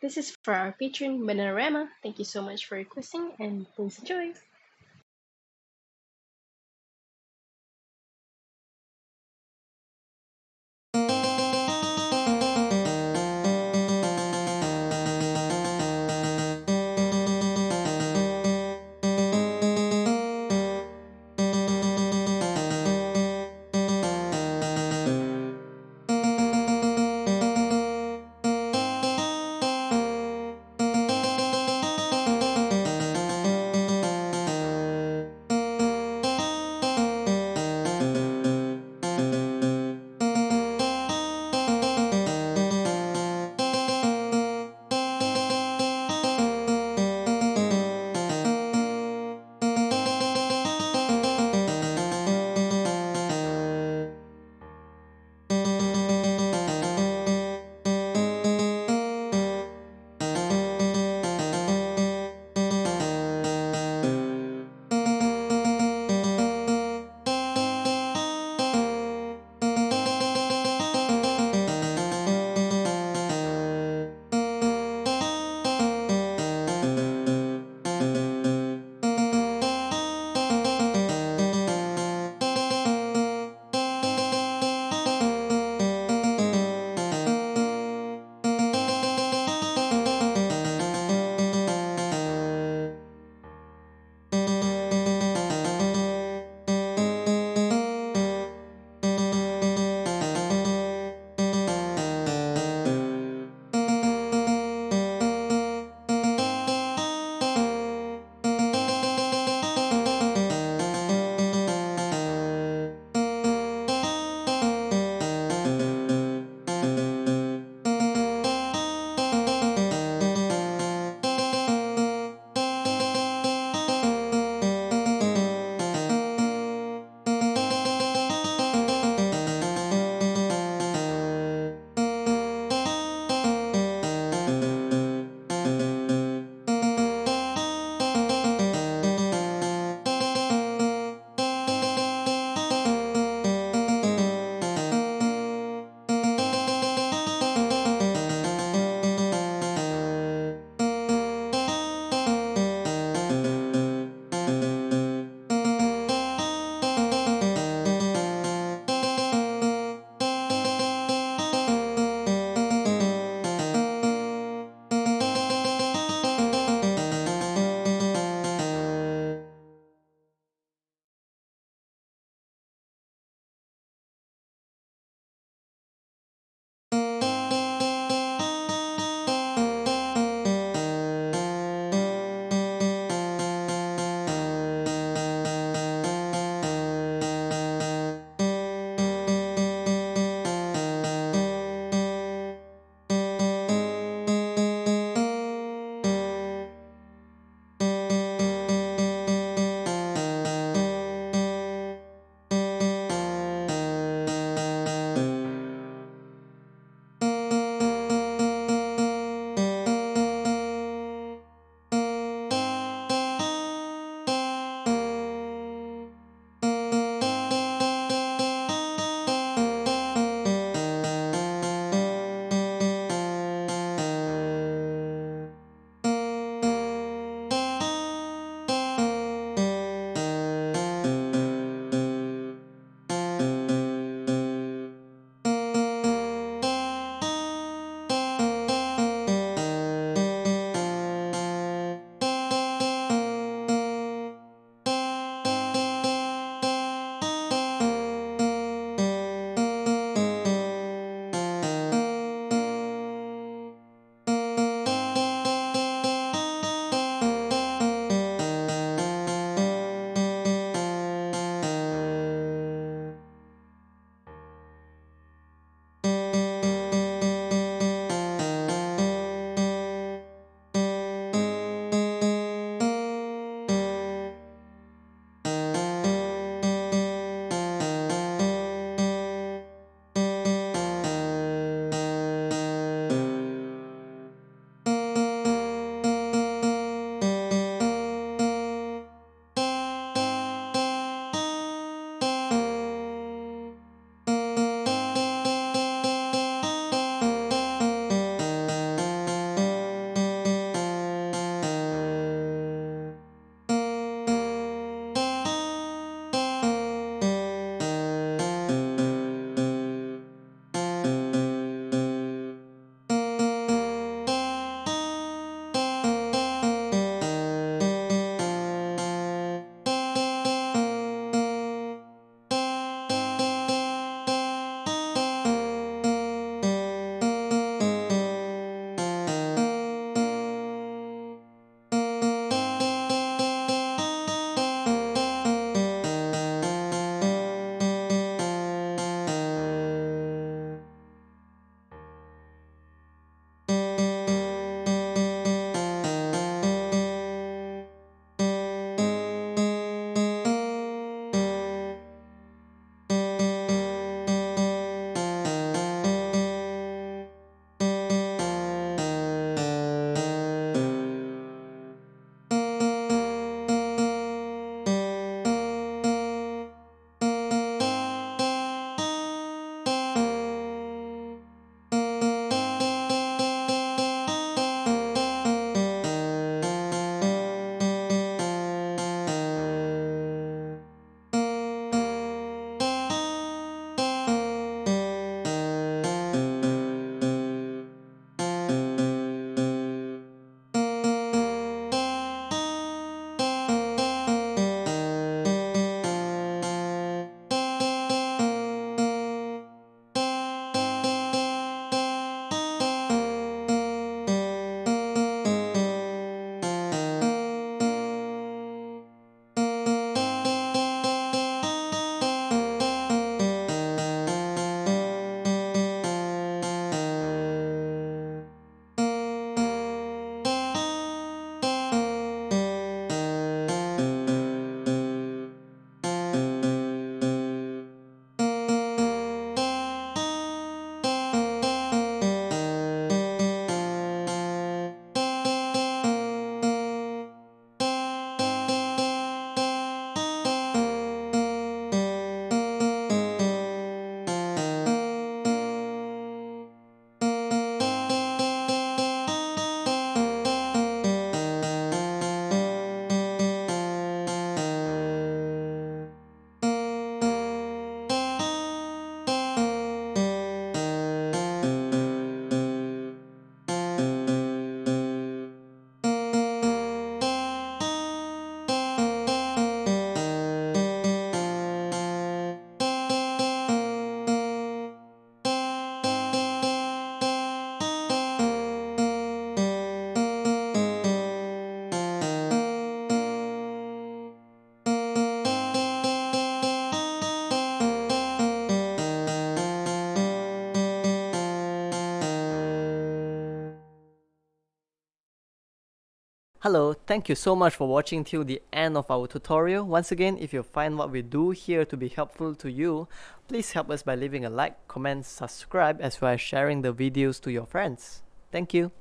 This is for our patron Bananarama. Thank you so much for requesting and please enjoy! Hello, thank you so much for watching till the end of our tutorial. Once again, if you find what we do here to be helpful to you, please help us by leaving a like, comment, subscribe, as well as sharing the videos to your friends. Thank you.